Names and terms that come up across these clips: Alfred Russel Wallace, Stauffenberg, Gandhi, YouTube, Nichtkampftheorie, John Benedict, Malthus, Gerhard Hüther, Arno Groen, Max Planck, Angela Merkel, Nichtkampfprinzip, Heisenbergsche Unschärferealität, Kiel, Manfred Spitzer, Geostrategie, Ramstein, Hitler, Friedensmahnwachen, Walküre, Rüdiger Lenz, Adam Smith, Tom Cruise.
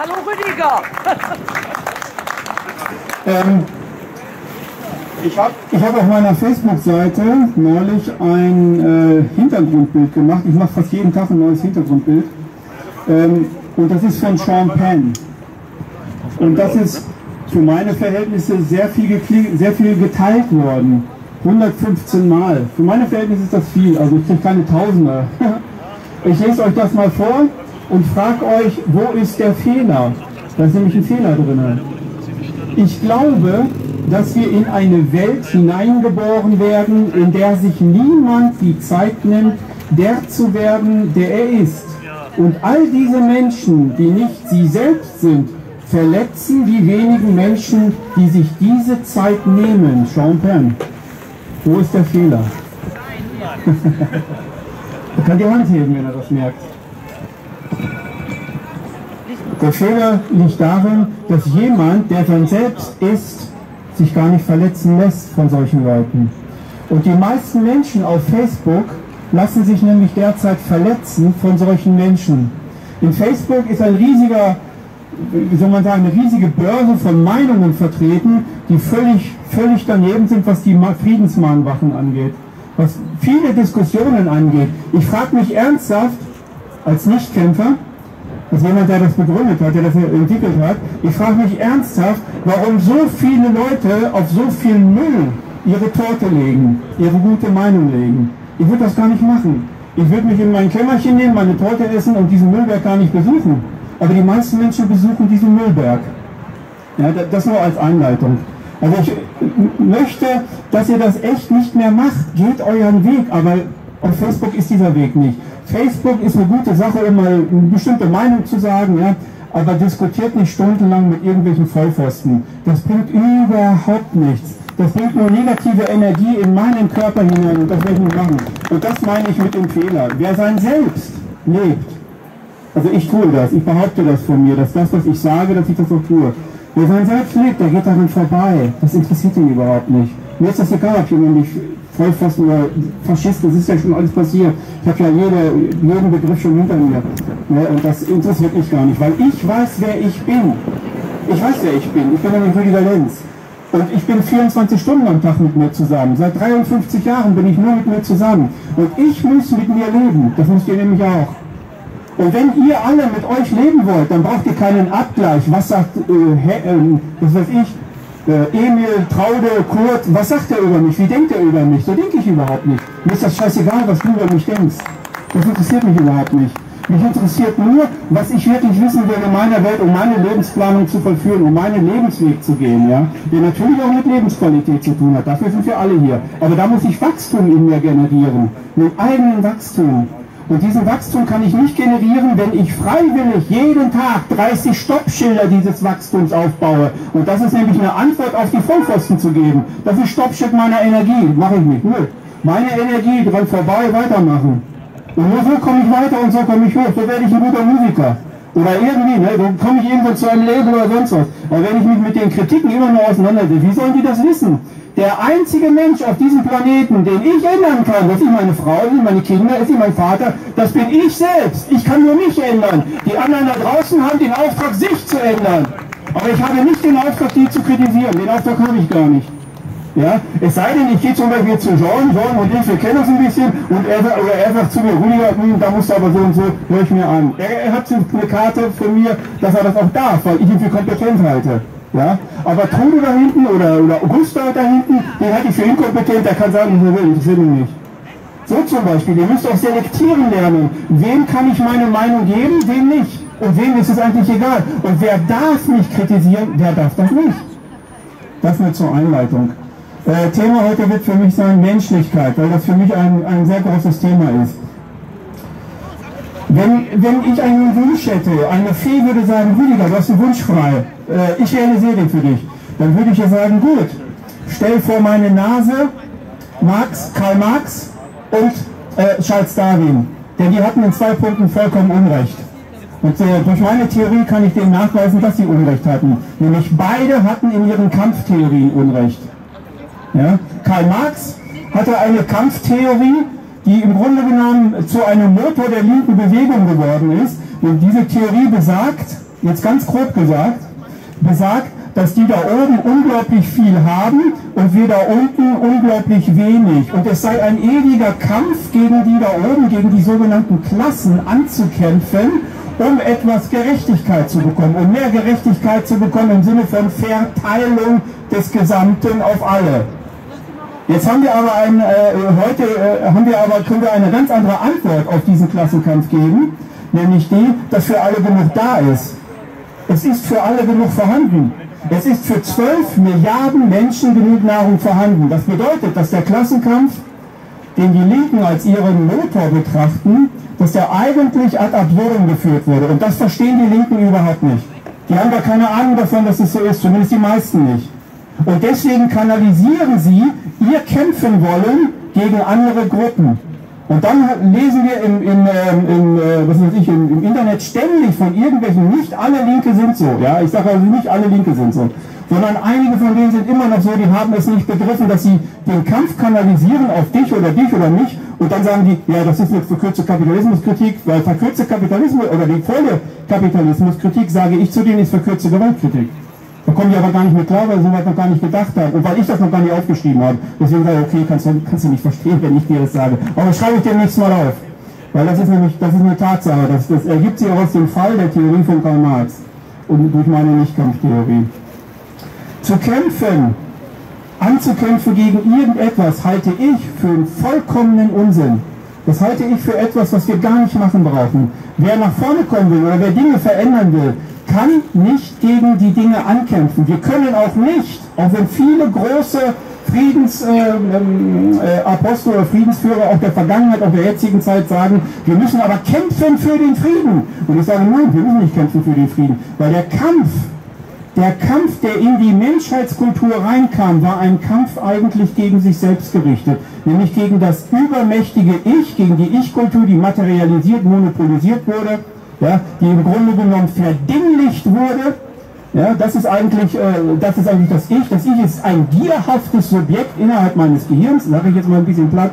Hallo Rüdiger. Ich hab auf meiner Facebook-Seite neulich ein Hintergrundbild gemacht. Ich mache fast jeden Tag ein neues Hintergrundbild. Und das ist von Sean Penn. Und das ist für meine Verhältnisse sehr viel geteilt worden. 115 Mal. Für meine Verhältnisse ist das viel, also ich kriege keine Tausender. Ich lese euch das mal vor und frage euch, wo ist der Fehler? Da ist nämlich ein Fehler drin. Ich glaube, dass wir in eine Welt hineingeboren werden, in der sich niemand die Zeit nimmt, der zu werden, der er ist. Und all diese Menschen, die nicht sie selbst sind, verletzen die wenigen Menschen, die sich diese Zeit nehmen. Sean Penn. Wo ist der Fehler? Er kann die Hand heben, wenn er das merkt. Der Fehler liegt darin, dass jemand, der sein Selbst ist, sich gar nicht verletzen lässt von solchen Leuten. Und die meisten Menschen auf Facebook lassen sich nämlich derzeit verletzen von solchen Menschen. In Facebook ist ein riesiger, wie soll man sagen, eine riesige Börse von Meinungen vertreten, die völlig daneben sind, was die Friedensmahnwachen angeht, was viele Diskussionen angeht. Ich frage mich ernsthaft, als Nichtkämpfer, als jemand, der das begründet hat, der das entwickelt hat, ich frage mich ernsthaft, warum so viele Leute auf so viel Müll ihre Torte legen, ihre gute Meinung legen. Ich würde das gar nicht machen. Ich würde mich in mein Kämmerchen nehmen, meine Torte essen und diesen Müllberg gar nicht besuchen. Aber die meisten Menschen besuchen diesen Müllberg. Ja, das nur als Einleitung. Also ich möchte, dass ihr das echt nicht mehr macht. Geht euren Weg, aber auf Facebook ist dieser Weg nicht. Facebook ist eine gute Sache, um mal eine bestimmte Meinung zu sagen, ja, aber diskutiert nicht stundenlang mit irgendwelchen Vollpfosten. Das bringt überhaupt nichts. Das bringt nur negative Energie in meinen Körper hinein und das will ich nicht machen. Und das meine ich mit dem Fehler. Wer sein Selbst lebt, also ich tue das, ich behaupte das von mir, dass das, was ich sage, dass ich das auch tue. Wer sein Selbst lebt, der geht daran vorbei. Das interessiert ihn überhaupt nicht. Mir ist das egal, ob jemand mich Vollpfosten oder Faschisten, das ist ja schon alles passiert. Ich habe ja jeden Begriff schon hinter mir. Ja, und das interessiert mich gar nicht, weil ich weiß, wer ich bin. Ich weiß, wer ich bin. Ich bin nämlich Rüdiger Lenz. Und ich bin 24 Stunden am Tag mit mir zusammen. Seit 53 Jahren bin ich nur mit mir zusammen. Und ich muss mit mir leben. Das müsst ihr nämlich auch. Und wenn ihr alle mit euch leben wollt, dann braucht ihr keinen Abgleich. Was sagt, was weiß ich, Emil, Traude, Kurt, was sagt er über mich? Wie denkt er über mich? So denke ich überhaupt nicht. Mir ist das scheißegal, was du über mich denkst. Das interessiert mich überhaupt nicht. Mich interessiert nur, was ich wirklich wissen will in meiner Welt, um meine Lebensplanung zu vollführen, um meinen Lebensweg zu gehen, ja? Der natürlich auch mit Lebensqualität zu tun hat. Dafür sind wir alle hier. Aber da muss ich Wachstum in mir generieren. Mit eigenen Wachstum. Und diesen Wachstum kann ich nicht generieren, wenn ich freiwillig jeden Tag 30 Stoppschilder dieses Wachstums aufbaue. Und das ist nämlich eine Antwort auf die Vollpfosten zu geben. Das ist Stoppschild meiner Energie. Mache ich nicht. Nö. Meine Energie, dran vorbei, weitermachen. Und nur so komme ich weiter und so komme ich hoch. So werde ich ein guter Musiker. Oder irgendwie, ne, so komme ich irgendwo zu einem Label oder sonst was. Aber wenn ich mich mit den Kritiken immer nur auseinandersetze, wie sollen die das wissen? Der einzige Mensch auf diesem Planeten, den ich ändern kann, das ist meine Frau, das sind meine Kinder, das ist mein Vater, das bin ich selbst. Ich kann nur mich ändern. Die anderen da draußen haben den Auftrag, sich zu ändern. Aber ich habe nicht den Auftrag, die zu kritisieren. Den Auftrag habe ich gar nicht. Ja? Es sei denn, ich gehe zum Beispiel zu John und ich, wir kennen uns ein bisschen, und er sagt zu mir, Rüdiger, da musst du aber so und so, höre ich mir an. Er hat eine Karte von mir, dass er das auch darf, weil ich ihn für kompetent halte. Ja? Aber Trude da hinten oder Gustav da hinten, den halte ich für inkompetent, der kann sagen, ich will, das will ich nicht. So zum Beispiel, ihr müsst auch selektieren lernen, wem kann ich meine Meinung geben, wem nicht. Und wem ist es eigentlich egal. Und wer darf mich kritisieren, der darf das nicht. Das nur zur Einleitung. Thema heute wird für mich sein Menschlichkeit, weil das für mich ein sehr großes Thema ist. Wenn ich einen Wunsch hätte, eine Fee würde sagen, Rüdiger, du hast einen Wunsch frei, ich realisiere den für dich, dann würde ich ja sagen, gut, stell vor meine Nase Marx, Karl Marx und Charles Darwin, denn die hatten in 2 Punkten vollkommen Unrecht. Und durch meine Theorie kann ich denen nachweisen, dass sie Unrecht hatten, nämlich beide hatten in ihren Kampftheorien Unrecht. Ja? Karl Marx hatte eine Kampftheorie, die im Grunde genommen zu einem Motor der linken Bewegung geworden ist. Und diese Theorie besagt, jetzt ganz grob gesagt, besagt, dass die da oben unglaublich viel haben und wir da unten unglaublich wenig. Und es sei ein ewiger Kampf gegen die da oben, gegen die sogenannten Klassen anzukämpfen, um etwas Gerechtigkeit zu bekommen, um mehr Gerechtigkeit zu bekommen im Sinne von Verteilung des Gesamten auf alle. Jetzt haben wir aber können wir eine ganz andere Antwort auf diesen Klassenkampf geben, nämlich die, dass für alle genug da ist. Es ist für alle genug vorhanden. Es ist für 12 Milliarden Menschen genug Nahrung vorhanden. Das bedeutet, dass der Klassenkampf, den die Linken als ihren Motor betrachten, dass der eigentlich ad absurdum geführt wurde. Und das verstehen die Linken überhaupt nicht. Die haben da keine Ahnung davon, dass es so ist, zumindest die meisten nicht. Und deswegen kanalisieren sie ihr Kämpfen wollen gegen andere Gruppen. Und dann lesen wir im Internet ständig von irgendwelchen, nicht alle Linke sind so, ja, ich sage also nicht alle Linke sind so, sondern einige von denen sind immer noch so, die haben es nicht begriffen, dass sie den Kampf kanalisieren auf dich oder mich und dann sagen die, ja, das ist eine verkürzte Kapitalismuskritik, weil verkürzte Kapitalismus oder die volle Kapitalismuskritik, sage ich zu denen, ist verkürzte Gewaltkritik. Da kommen die aber gar nicht mit klar, weil sie das noch gar nicht gedacht haben. Und weil ich das noch gar nicht aufgeschrieben habe. Deswegen sage ich, okay, kannst du nicht verstehen, wenn ich dir das sage. Aber schreibe ich dir nächstes Mal auf. Weil das ist nämlich, das ist eine Tatsache. Das ergibt sich aus dem Fall der Theorie von Karl Marx. Und durch meine Nichtkampftheorie. Zu kämpfen, anzukämpfen gegen irgendetwas, halte ich für einen vollkommenen Unsinn. Das halte ich für etwas, was wir gar nicht machen brauchen. Wer nach vorne kommen will oder wer Dinge verändern will, kann nicht gegen die Dinge ankämpfen. Wir können auch nicht, auch wenn viele große Friedensapostel oder Friedensführer auch der Vergangenheit, auch der jetzigen Zeit sagen, wir müssen aber kämpfen für den Frieden. Und ich sage, nein, wir müssen nicht kämpfen für den Frieden, weil der Kampf, der in die Menschheitskultur reinkam, war ein Kampf eigentlich gegen sich selbst gerichtet. Nämlich gegen das übermächtige Ich, gegen die Ich-Kultur, die materialisiert, monopolisiert wurde, ja, die im Grunde genommen verdinglicht wurde. Ja, das ist eigentlich das Ich. Das Ich ist ein gierhaftes Subjekt innerhalb meines Gehirns, sage ich jetzt mal ein bisschen platt.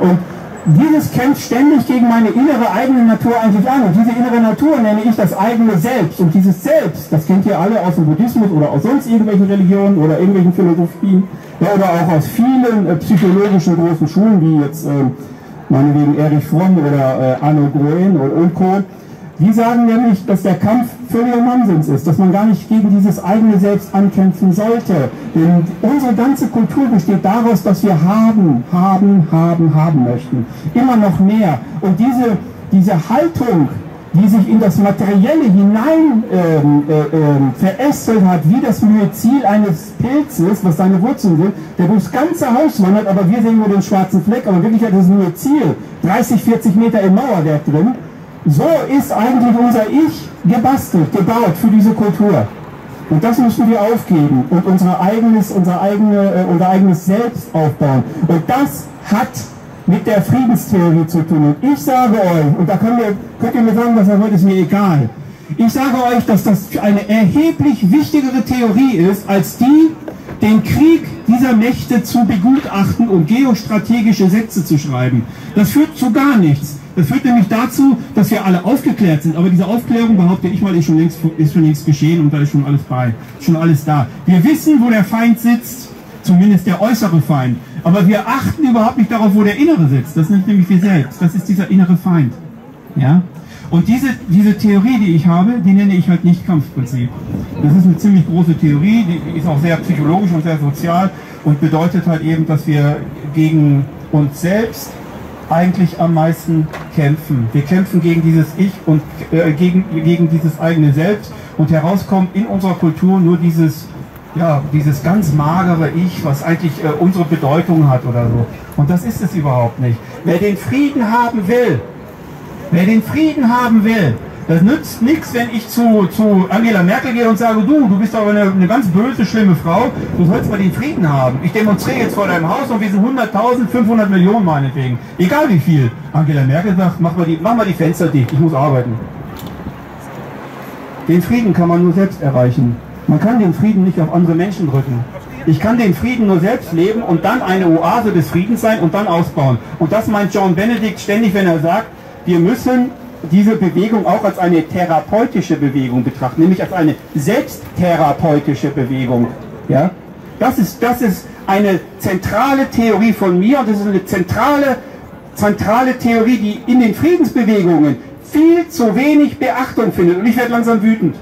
Und dieses kämpft ständig gegen meine innere eigene Natur eigentlich an. Und diese innere Natur nenne ich das eigene Selbst. Und dieses Selbst, das kennt ihr alle aus dem Buddhismus oder aus sonst irgendwelchen Religionen oder irgendwelchen Philosophien, ja, oder auch aus vielen psychologischen großen Schulen, wie jetzt meinetwegen Erich Fromm oder Arno Groen oder Ulko. Die sagen nämlich, dass der Kampf völliger Nonsens ist, dass man gar nicht gegen dieses eigene Selbst ankämpfen sollte. Denn unsere ganze Kultur besteht daraus, dass wir haben möchten. Immer noch mehr. Und diese Haltung, die sich in das Materielle hinein verästelt hat, wie das Myzel eines Pilzes, was seine Wurzeln sind, der durchs ganze Haus wandert, aber wir sehen nur den schwarzen Fleck, aber wirklich hat das Myzel 30, 40 Meter im Mauerwerk drin. So ist eigentlich unser Ich gebaut für diese Kultur. Und das müssen wir aufgeben und unser eigenes Selbst aufbauen. Und das hat mit der Friedenstheorie zu tun. Und ich sage euch, und da könnt ihr mir sagen, was ihr wollt, ist mir egal. Ich sage euch, dass das eine erheblich wichtigere Theorie ist, als die, den Krieg dieser Mächte zu begutachten und geostrategische Sätze zu schreiben. Das führt zu gar nichts. Das führt nämlich dazu, dass wir alle aufgeklärt sind. Aber diese Aufklärung, behaupte ich mal, ist schon längst geschehen und da ist schon alles bei. Ist schon alles da. Wir wissen, wo der Feind sitzt, zumindest der äußere Feind. Aber wir achten überhaupt nicht darauf, wo der innere sitzt. Das sind nämlich wir selbst. Das ist dieser innere Feind. Ja? Und diese Theorie, die ich habe, die nenne ich halt Nichtkampfprinzip. Das ist eine ziemlich große Theorie, die ist auch sehr psychologisch und sehr sozial und bedeutet halt eben, dass wir gegen uns selbst eigentlich am meisten kämpfen. Wir kämpfen gegen dieses Ich und gegen dieses eigene Selbst und herauskommt in unserer Kultur nur dieses ganz magere Ich, was eigentlich unsere Bedeutung hat oder so. Und das ist es überhaupt nicht. Wer den Frieden haben will, das nützt nichts, wenn ich zu Angela Merkel gehe und sage, du bist aber eine ganz böse, schlimme Frau, du sollst mal den Frieden haben. Ich demonstriere jetzt vor deinem Haus und wir sind 100.000, 500 Millionen meinetwegen. Egal wie viel. Angela Merkel sagt, mach mal die Fenster dicht, ich muss arbeiten. Den Frieden kann man nur selbst erreichen. Man kann den Frieden nicht auf andere Menschen drücken. Ich kann den Frieden nur selbst leben und dann eine Oase des Friedens sein und dann ausbauen. Und das meint John Benedict ständig, wenn er sagt, wir müssen diese Bewegung auch als eine therapeutische Bewegung betrachten, nämlich als eine selbsttherapeutische Bewegung. Ja? Das ist eine zentrale Theorie von mir und das ist eine zentrale Theorie, die in den Friedensbewegungen viel zu wenig Beachtung findet. Und ich werde langsam wütend.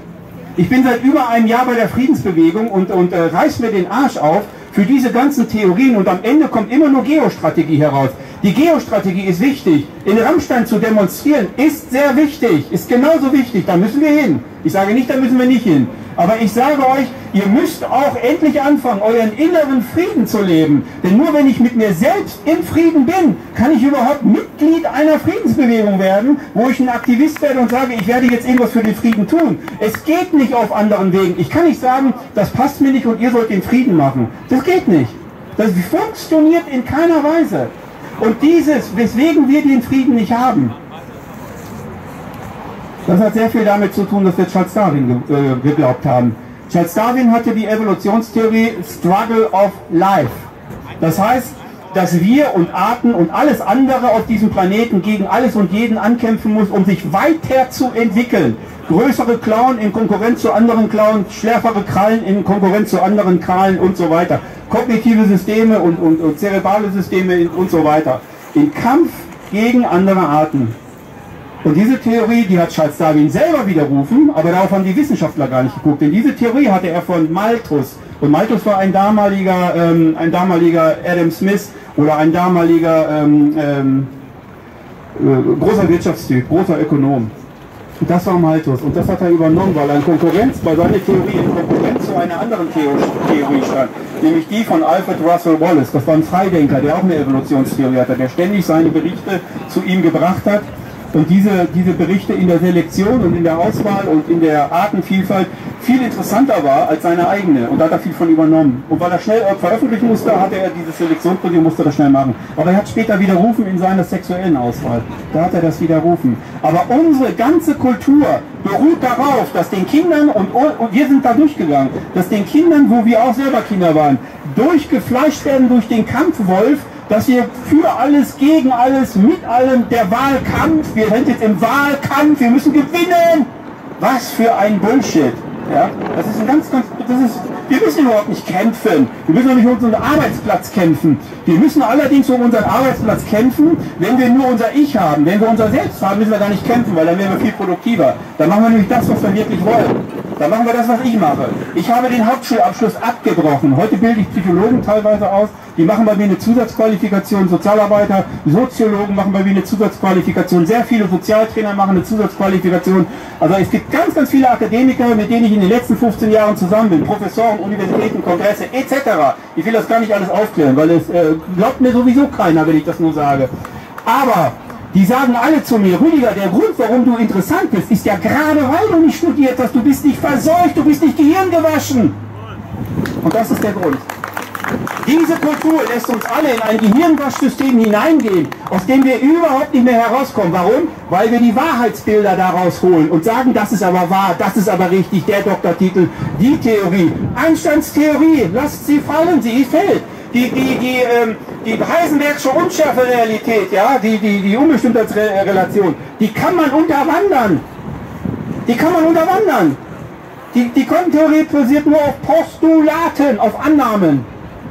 Ich bin seit über einem Jahr bei der Friedensbewegung und reiß mir den Arsch auf für diese ganzen Theorien und am Ende kommt immer nur Geostrategie heraus. Die Geostrategie ist wichtig. In Ramstein zu demonstrieren ist sehr wichtig, ist genauso wichtig, da müssen wir hin. Ich sage nicht, da müssen wir nicht hin. Aber ich sage euch, ihr müsst auch endlich anfangen, euren inneren Frieden zu leben. Denn nur wenn ich mit mir selbst im Frieden bin, kann ich überhaupt Mitglied einer Friedensbewegung werden, wo ich ein Aktivist werde und sage, ich werde jetzt irgendwas für den Frieden tun. Es geht nicht auf anderen Wegen. Ich kann nicht sagen, das passt mir nicht und ihr sollt den Frieden machen. Das geht nicht. Das funktioniert in keiner Weise. Und dieses, weswegen wir den Frieden nicht haben, das hat sehr viel damit zu tun, dass wir Charles Darwin geglaubt haben. Charles Darwin hatte die Evolutionstheorie Struggle of Life. Das heißt, dass wir und Arten und alles andere auf diesem Planeten gegen alles und jeden ankämpfen muss, um sich weiter zu entwickeln. Größere Klauen in Konkurrenz zu anderen Klauen, schärfere Krallen in Konkurrenz zu anderen Krallen und so weiter. Kognitive Systeme und zerebrale Systeme und so weiter. Im Kampf gegen andere Arten. Und diese Theorie, die hat Charles Darwin selber widerrufen, aber darauf haben die Wissenschaftler gar nicht geguckt. Denn diese Theorie hatte er von Malthus. Und Malthus war ein damaliger Adam Smith oder ein damaliger großer Wirtschaftstyp, großer Ökonom. Und das war Malthus. Und das hat er übernommen, weil er seiner Theorie in Konkurrenz zu einer anderen Theorie stand. Nämlich die von Alfred Russel Wallace. Das war ein Freidenker, der auch eine Evolutionstheorie hatte, der ständig seine Berichte zu ihm gebracht hat. Und diese Berichte in der Selektion und in der Auswahl und in der Artenvielfalt viel interessanter war als seine eigene. Und da hat er viel von übernommen. Und weil er schnell veröffentlichen musste, hatte er dieses Selektionsprogramm, musste das schnell machen. Aber er hat später widerrufen in seiner sexuellen Auswahl. Da hat er das widerrufen. Aber unsere ganze Kultur beruht darauf, dass den Kindern, und wir sind da durchgegangen, dass den Kindern, wo wir auch selber Kinder waren, durchgefleischt werden durch den Kampfwolf, dass wir für alles, gegen alles, mit allem, der Wahlkampf, wir sind jetzt im Wahlkampf, wir müssen gewinnen. Was für ein Bullshit. Ja? Das ist ein wir müssen überhaupt nicht kämpfen. Wir müssen auch nicht um unseren Arbeitsplatz kämpfen. Wir müssen allerdings um unseren Arbeitsplatz kämpfen, wenn wir nur unser Ich haben. Wenn wir unser Selbst haben, müssen wir gar nicht kämpfen, weil dann wären wir viel produktiver. Dann machen wir nämlich das, was wir wirklich wollen. Dann machen wir das, was ich mache. Ich habe den Hauptschulabschluss abgebrochen. Heute bilde ich Psychologen teilweise aus. Die machen bei mir eine Zusatzqualifikation. Sozialarbeiter, Soziologen machen bei mir eine Zusatzqualifikation. Sehr viele Sozialtrainer machen eine Zusatzqualifikation. Also es gibt ganz, ganz viele Akademiker, mit denen ich in den letzten 15 Jahren zusammen bin. Professoren, Universitäten, Kongresse etc. Ich will das gar nicht alles aufklären, weil es glaubt mir sowieso keiner, wenn ich das nur sage. Aber die sagen alle zu mir, Rüdiger, der Grund, warum du interessant bist, ist ja gerade, weil du nicht studiert hast, du bist nicht verseucht, du bist nicht gehirngewaschen. Und das ist der Grund. Diese Kultur lässt uns alle in ein Gehirnwaschsystem hineingehen, aus dem wir überhaupt nicht mehr herauskommen. Warum? Weil wir die Wahrheitsbilder daraus holen und sagen, das ist aber wahr, das ist aber richtig, der Doktortitel, die Theorie. Einsteins Theorie, lasst sie fallen, sie fällt. Die Heisenbergsche Unschärferealität, ja, die Unbestimmtheitsrelation, die kann man unterwandern. Die kann man unterwandern. Die Quantentheorie basiert nur auf Postulaten, auf Annahmen.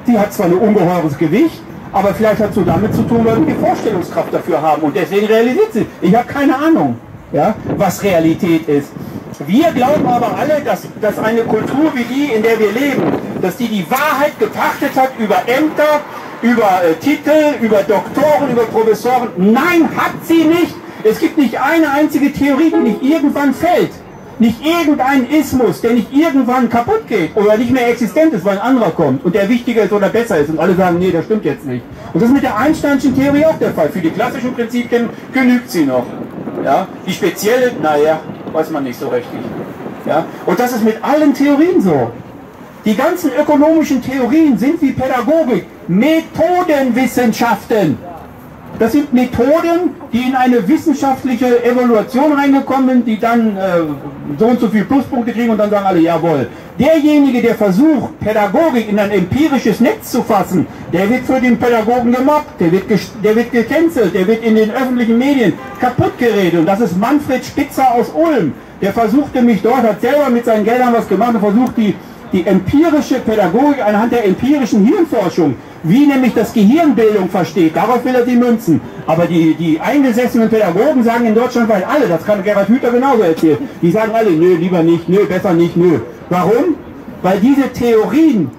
Die hat zwar ein ungeheures Gewicht, aber vielleicht hat es so damit zu tun, weil wir die Vorstellungskraft dafür haben und deswegen realisiert sie. Ich habe keine Ahnung, ja, was Realität ist. Wir glauben aber alle, dass eine Kultur wie die, in der wir leben, dass die Wahrheit gepachtet hat über Ämter, über Titel, über Doktoren, über Professoren. Nein, hat sie nicht. Es gibt nicht eine einzige Theorie, die nicht irgendwann fällt. Nicht irgendein Ismus, der nicht irgendwann kaputt geht oder nicht mehr existent ist, weil ein anderer kommt und der wichtiger ist oder besser ist und alle sagen, nee, das stimmt jetzt nicht. Und das ist mit der Einsteinschen Theorie auch der Fall. Für die klassischen Prinzipien genügt sie noch. Ja? Die spezielle, naja, weiß man nicht so richtig. Ja? Und das ist mit allen Theorien so. Die ganzen ökonomischen Theorien sind wie Pädagogik, Methodenwissenschaften. Das sind Methoden, die in eine wissenschaftliche Evaluation reingekommen sind, die dann so und so viele Pluspunkte kriegen und dann sagen alle, jawohl. Derjenige, der versucht, Pädagogik in ein empirisches Netz zu fassen, der wird für den Pädagogen gemobbt, der wird gecancelt, der wird in den öffentlichen Medien kaputt geredet. Und das ist Manfred Spitzer aus Ulm. Der versuchte mich dort, hat selber mit seinen Geldern was gemacht und versucht, die empirische Pädagogik anhand der empirischen Hirnforschung, wie nämlich das Gehirnbildung versteht, darauf will er die münzen. Aber die eingesessenen Pädagogen sagen in Deutschland, weil alle, das kann Gerhard Hüther genauso erzählen, die sagen alle, nö, lieber nicht, nö, besser nicht, nö. Warum? Weil diese Theorien,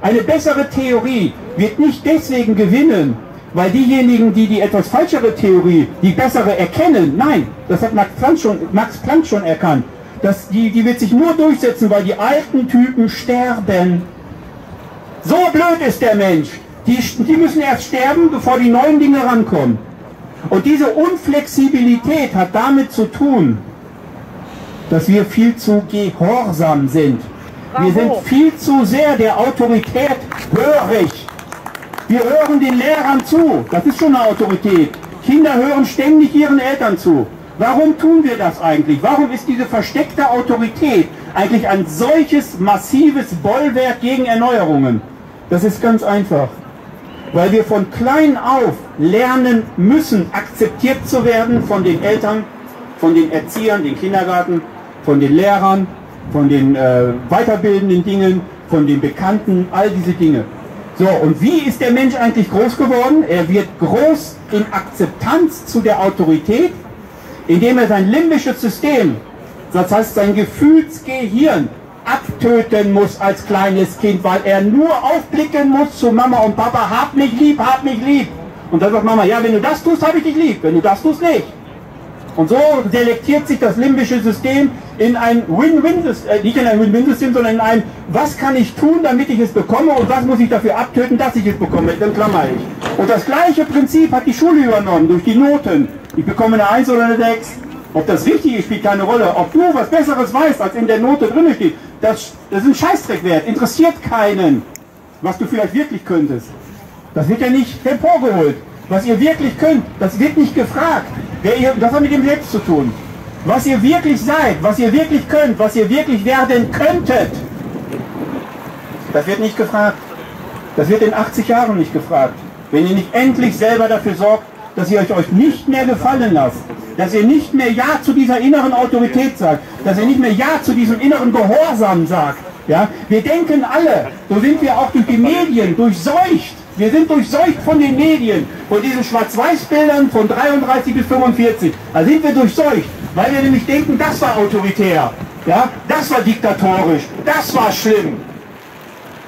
eine bessere Theorie wird nicht deswegen gewinnen, weil diejenigen, die etwas falschere Theorie, die bessere erkennen, nein, das hat Max Planck schon erkannt, dass die wird sich nur durchsetzen, weil die alten Typen sterben. So blöd ist der Mensch. Die müssen erst sterben, bevor die neuen Dinge rankommen. Und diese Unflexibilität hat damit zu tun, dass wir viel zu gehorsam sind. Wir sind viel zu sehr der Autorität hörig. Wir hören den Lehrern zu. Das ist schon eine Autorität. Kinder hören ständig ihren Eltern zu. Warum tun wir das eigentlich? Warum ist diese versteckte Autorität eigentlich ein solches massives Bollwerk gegen Erneuerungen? Das ist ganz einfach. Weil wir von klein auf lernen müssen, akzeptiert zu werden von den Eltern, von den Erziehern, den Kindergarten, von den Lehrern, von den weiterbildenden Dingen, von den Bekannten, all diese Dinge. So, und wie ist der Mensch eigentlich groß geworden? Er wird groß in Akzeptanz zu der Autorität, indem er sein limbisches System, das heißt sein Gefühlsgehirn, abtöten muss als kleines Kind, weil er nur aufblicken muss zu Mama und Papa, hab mich lieb, hab mich lieb. Und dann sagt Mama, ja, wenn du das tust, hab ich dich lieb, wenn du das tust, nicht. Und so selektiert sich das limbische System in ein Win-Win-System, nicht in ein Win-Win-System, sondern in ein, was kann ich tun, damit ich es bekomme und was muss ich dafür abtöten, dass ich es bekomme, dann klammer ich. Und das gleiche Prinzip hat die Schule übernommen, durch die Noten. Ich bekomme eine 1 oder eine 6. Ob das richtig ist, spielt keine Rolle. Ob du was Besseres weißt, als in der Note drin steht, das ist ein Scheißdreckwert. Interessiert keinen, was du vielleicht wirklich könntest. Das wird ja nicht hervorgeholt. Was ihr wirklich könnt, das wird nicht gefragt. Das hat mit dem Selbst zu tun. Was ihr wirklich seid, was ihr wirklich könnt, was ihr wirklich werden könntet, das wird nicht gefragt. Das wird in 80 Jahren nicht gefragt. Wenn ihr nicht endlich selber dafür sorgt, dass ihr euch nicht mehr gefallen lasst, dass ihr nicht mehr Ja zu dieser inneren Autorität sagt, dass ihr nicht mehr Ja zu diesem inneren Gehorsam sagt. Ja? Wir denken alle, so sind wir auch durch die Medien durchseucht. Wir sind durchseucht von den Medien, von diesen Schwarz-Weiß-Bildern von 33 bis 45. Da sind wir durchseucht, weil wir nämlich denken, das war autoritär, ja? Das war diktatorisch, das war schlimm.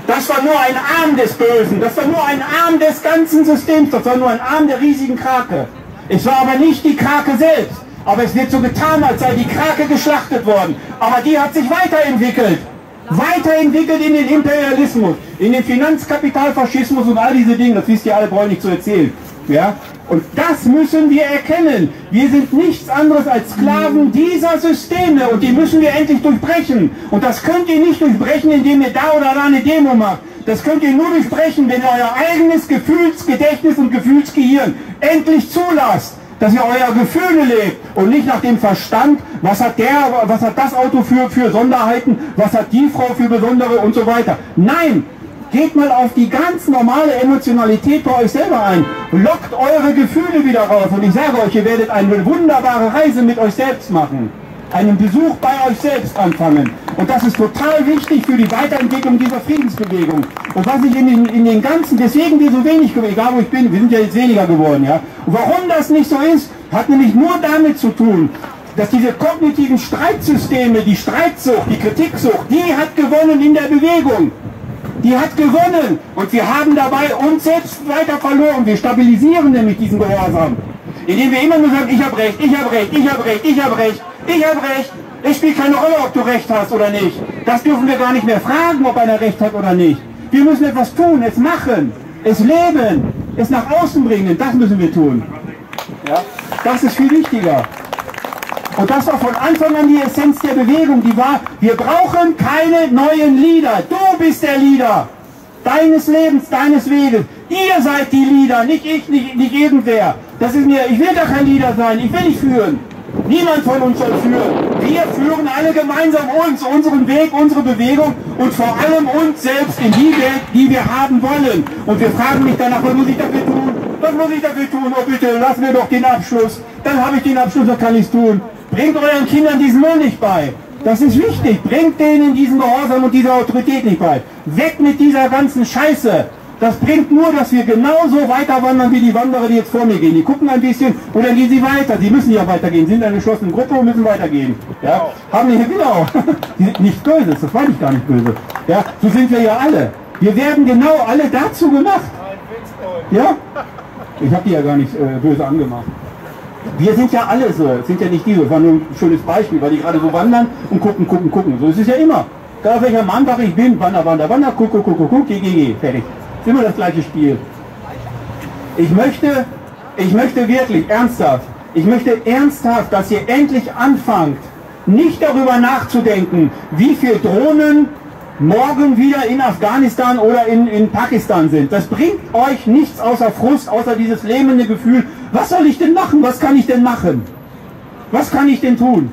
Das war nur ein Arm des Bösen, das war nur ein Arm des ganzen Systems, das war nur ein Arm der riesigen Krake. Es war aber nicht die Krake selbst, aber es wird so getan, als sei die Krake geschlachtet worden. Aber die hat sich weiterentwickelt. Weiterentwickelt in den Imperialismus, in den Finanzkapitalfaschismus und all diese Dinge, das wisst ihr alle, brauche ich nicht zu erzählen. Ja? Und das müssen wir erkennen. Wir sind nichts anderes als Sklaven dieser Systeme und die müssen wir endlich durchbrechen. Und das könnt ihr nicht durchbrechen, indem ihr da oder da eine Demo macht. Das könnt ihr nur durchbrechen, wenn ihr euer eigenes Gefühlsgedächtnis und Gefühlsgehirn endlich zulasst, dass ihr euer Gefühle lebt und nicht nach dem Verstand, was hat das Auto für Sonderheiten, was hat die Frau für Besondere und so weiter. Nein, geht mal auf die ganz normale Emotionalität bei euch selber ein. Lockt eure Gefühle wieder raus und ich sage euch, ihr werdet eine wunderbare Reise mit euch selbst machen. Einen Besuch bei euch selbst anfangen. Und das ist total wichtig für die Weiterentwicklung dieser Friedensbewegung. Und was ich in den ganzen, deswegen wir so wenig geworden, egal wo ich bin, wir sind ja jetzt weniger geworden, ja. Und warum das nicht so ist, hat nämlich nur damit zu tun, dass diese kognitiven Streitsysteme, die Streitsucht, die Kritiksucht, die hat gewonnen in der Bewegung. Die hat gewonnen. Und wir haben dabei uns selbst weiter verloren. Wir stabilisieren nämlich diesen Gehorsam. Indem wir immer nur sagen, ich habe recht, ich habe recht, ich habe recht, ich habe recht, ich habe recht, es spielt keine Rolle, ob du recht hast oder nicht. Das dürfen wir gar nicht mehr fragen, ob einer recht hat oder nicht. Wir müssen etwas tun, es machen, es leben, es nach außen bringen, das müssen wir tun. Ja? Das ist viel wichtiger. Und das war von Anfang an die Essenz der Bewegung, die war, wir brauchen keine neuen Lieder, du bist der Leader. deines Lebens, deines Weges. Ihr seid die Leader, nicht ich, nicht irgendwer. Das ist mir, ich will da kein Leader sein, ich will nicht führen. Niemand von uns soll führen. Wir führen alle gemeinsam uns, unseren Weg, unsere Bewegung und vor allem uns selbst in die Welt, die wir haben wollen. Und wir fragen nicht danach, was muss ich dafür tun? Was muss ich dafür tun? Oh bitte, lass mir doch den Abschluss. Dann habe ich den Abschluss, dann kann ich es tun. Bringt euren Kindern diesen Müll nicht bei. Das ist wichtig. Bringt denen diesen Gehorsam und diese Autorität nicht bei. Weg mit dieser ganzen Scheiße. Das bringt nur, dass wir genauso weiter wandern wie die Wanderer, die jetzt vor mir gehen. Die gucken ein bisschen und dann gehen sie weiter. Sie müssen ja weitergehen. Sie sind in einer geschlossenen Gruppe und müssen weitergehen. Ja? Haben die hier genau. Die sind nicht böse. Das meine ich gar nicht böse. Ja? So sind wir ja alle. Wir werden genau alle dazu gemacht. Ja? Ich habe die ja gar nicht böse angemacht. Wir sind ja alle so. Es sind ja nicht die so. Das war nur ein schönes Beispiel, weil die gerade so wandern und gucken, gucken, gucken. So ist es ja immer. Da auf welcher Mann ich bin, wander, wander, wander, guck, guck, guck, guck, guck, geh, geh, geh. Fertig. Immer das gleiche Spiel. Ich möchte wirklich ernsthaft, dass ihr endlich anfangt, nicht darüber nachzudenken, wie viele Drohnen morgen wieder in Afghanistan oder in Pakistan sind. Das bringt euch nichts außer Frust, außer dieses lähmende Gefühl, was soll ich denn machen, was kann ich denn machen, was kann ich denn tun?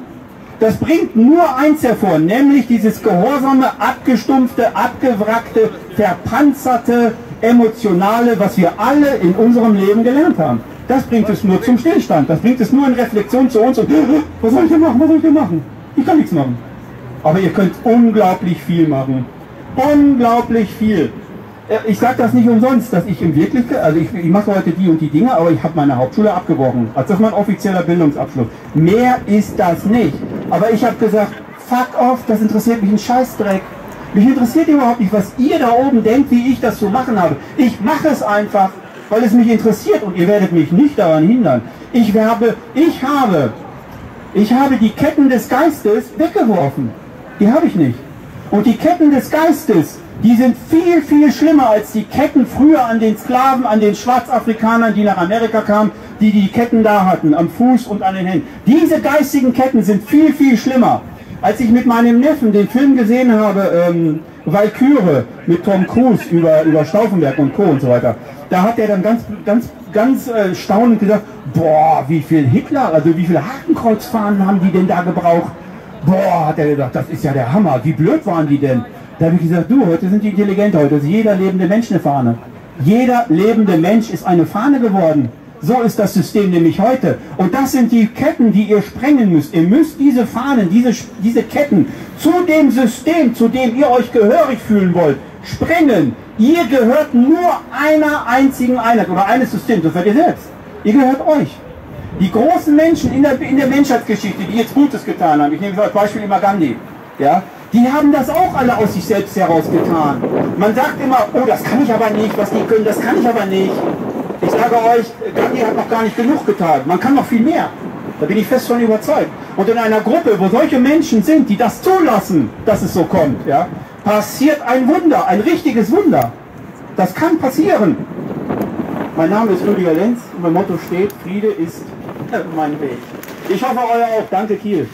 Das bringt nur eins hervor, nämlich dieses gehorsame, abgestumpfte, abgewrackte, verpanzerte, emotionale, was wir alle in unserem Leben gelernt haben. Das bringt es nur zum Stillstand, das bringt es nur in Reflexion zu uns und was soll ich denn machen, was soll ich denn machen? Ich kann nichts machen. Aber ihr könnt unglaublich viel machen. Unglaublich viel. Ich sage das nicht umsonst, dass ich in Wirklichkeit, also ich mache heute die und die Dinge, aber ich habe meine Hauptschule abgebrochen. Also das ist mein offizieller Bildungsabschluss. Mehr ist das nicht. Aber ich habe gesagt, fuck off, das interessiert mich ein Scheißdreck. Mich interessiert überhaupt nicht, was ihr da oben denkt, wie ich das zu machen habe. Ich mache es einfach, weil es mich interessiert und ihr werdet mich nicht daran hindern. Ich habe die Ketten des Geistes weggeworfen. Die habe ich nicht. Und die Ketten des Geistes, die sind viel, viel schlimmer als die Ketten früher an den Sklaven, an den Schwarzafrikanern, die nach Amerika kamen, die die Ketten da hatten, am Fuß und an den Händen. Diese geistigen Ketten sind viel, viel schlimmer. Als ich mit meinem Neffen den Film gesehen habe, Walküre, mit Tom Cruise über Stauffenberg und Co. und so weiter, da hat er dann ganz staunend gesagt, boah, wie viel Hitler, also wie viele Hakenkreuzfahnen haben die denn da gebraucht? Boah, hat er gedacht, das ist ja der Hammer, wie blöd waren die denn? Da habe ich gesagt, du, heute sind die intelligent, heute ist jeder lebende Mensch eine Fahne. Jeder lebende Mensch ist eine Fahne geworden. So ist das System nämlich heute. Und das sind die Ketten, die ihr sprengen müsst. Ihr müsst diese Fahnen, diese Ketten zu dem System, zu dem ihr euch gehörig fühlen wollt, sprengen. Ihr gehört nur einer einzigen Einheit oder eines Systems, das seid ihr selbst. Ihr gehört euch. Die großen Menschen in der Menschheitsgeschichte, die jetzt Gutes getan haben, ich nehme als Beispiel immer Gandhi, ja, die haben das auch alle aus sich selbst herausgetan. Man sagt immer, oh, das kann ich aber nicht, was die können, das kann ich aber nicht. Ich sage euch, Gandhi hat noch gar nicht genug getan. Man kann noch viel mehr. Da bin ich fest von überzeugt. Und in einer Gruppe, wo solche Menschen sind, die das zulassen, dass es so kommt, ja, passiert ein Wunder, ein richtiges Wunder. Das kann passieren. Mein Name ist Rüdiger Lenz und mein Motto steht, Friede ist mein Weg. Ich hoffe, euer auch. Danke, Kiel.